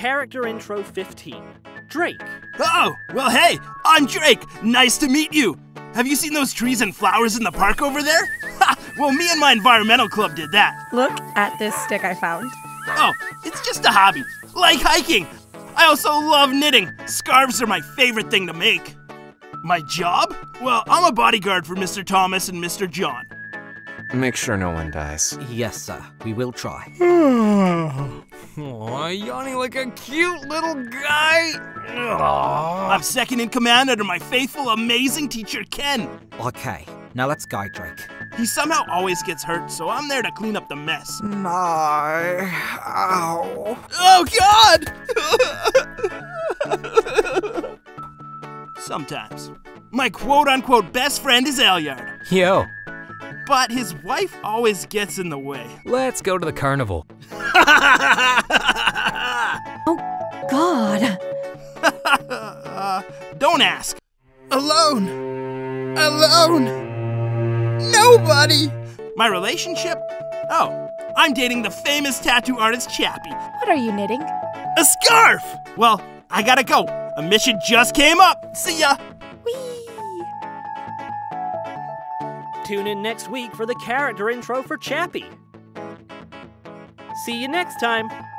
Character Intro 15, Drake. Oh, well hey, I'm Drake. Nice to meet you. Have you seen those trees and flowers in the park over there? Ha! Well, me and my environmental club did that. Look at this stick I found. Oh, it's just a hobby, like hiking. I also love knitting. Scarves are my favorite thing to make. My job? Well, I'm a bodyguard for Mr. Thomas and Mr. John. Make sure no one dies. Yes, sir. We will try. Aw, yawning like a cute little guy. Aww. I'm second in command under my faithful, amazing teacher, Ken. Okay, now let's go, Drake. He somehow always gets hurt, so I'm there to clean up the mess. My... ow. Oh, God! Sometimes. My quote-unquote best friend is Alliard. Yo. But his wife always gets in the way. Let's go to the carnival. Oh, God. Don't ask. Alone. Alone. Nobody. My relationship? Oh, I'm dating the famous tattoo artist Chappie. What are you knitting? A scarf. Well, I gotta go. A mission just came up. See ya. Tune in next week for the character intro for Chappie. See you next time.